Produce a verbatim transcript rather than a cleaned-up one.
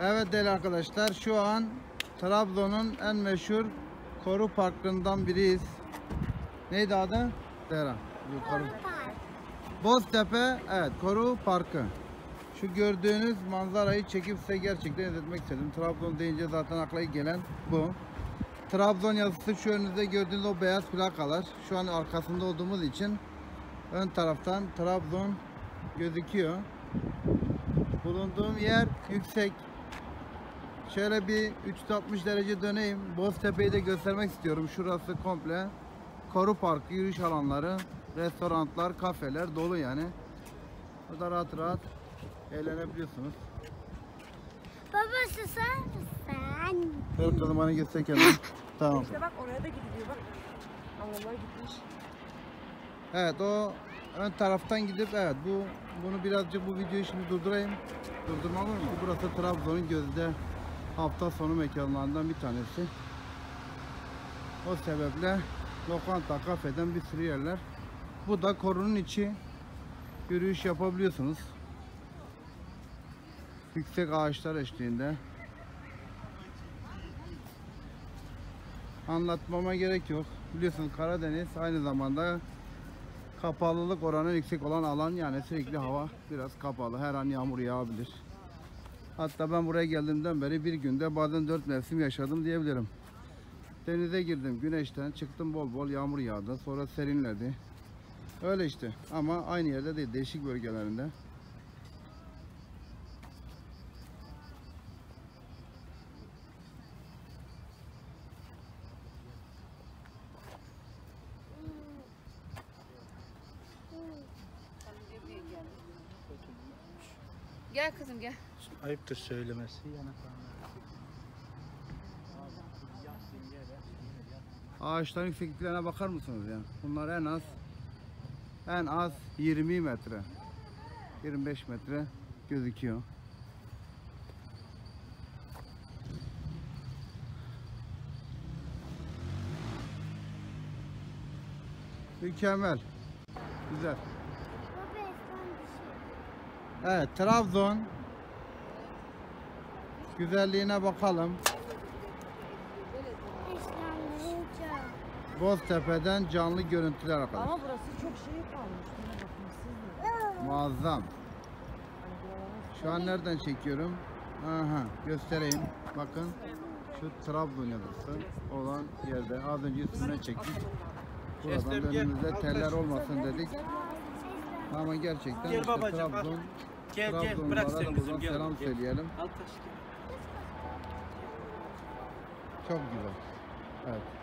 Evet değerli arkadaşlar, şu an Trabzon'un en meşhur Koru Parkı'ndan biriyiz. Neydi adı? Dera. Koru Parkı. Boztepe, evet, Koru Parkı. Şu gördüğünüz manzarayı çekip size gerçekten izletmek istedim. Trabzon deyince zaten akla gelen bu. Trabzon yazısı, şu önünüzde gördüğünüz o beyaz plakalar. Şu an arkasında olduğumuz için ön taraftan Trabzon gözüküyor. Bulunduğum yer yüksek. Şöyle bir üç yüz altmış derece döneyim. Boztepe'yi de göstermek istiyorum. Şurası komple Koru Parkı, yürüyüş alanları, restoranlar, kafeler dolu yani. Burada rahat rahat eğlenebiliyorsunuz. Baba susar mısın? Dur kızım, bana gitsen kendin. Tamam. İşte bak, oraya da gidiyor bak. Anlamaya gitmiş. Evet, o ön taraftan gidip, evet, bu bunu birazcık, bu videoyu şimdi durdurayım. Durdurma olur mu? Burası Trabzon'un gözde hafta sonu mekanlarından bir tanesi. O sebeple lokanta, kafeden bir sürü yerler. Bu da korunun içi. Yürüyüş yapabiliyorsunuz. Yüksek ağaçlar eşliğinde. Anlatmama gerek yok. Biliyorsunuz Karadeniz aynı zamanda kapalılık oranı yüksek olan alan, yani sürekli hava biraz kapalı. Her an yağmur yağabilir. Hatta ben buraya geldiğimden beri bir günde bazen dört mevsim yaşadım diyebilirim. Denize girdim, güneşten çıktım, bol bol yağmur yağdı. Sonra serinledi. Öyle işte, ama aynı yerde değil, değişik bölgelerinde. Gel kızım gel. Ayıptır söylemesi. Ağaçların yüksekliklerine bakar mısınız ya? Bunlar en az en az yirmi metre, yirmi beş metre gözüküyor. Mükemmel. Güzel. Evet, Trabzon güzelliğine bakalım. Boztepe'den canlı görüntüler arkadaşlar. Ama burası çok şey kalmış. Muazzam. Şu an nereden çekiyorum? Aha, göstereyim. Bakın şu Trabzon yazısı olan yerde az önce üstüne çektik. Buradan önümüzde teller olmasın dedik. Ama gerçekten işte Trabzon. Gel gel, bırak sen bizim, gel. Selam gel, söyleyelim. Gel. Çok güzel. Evet.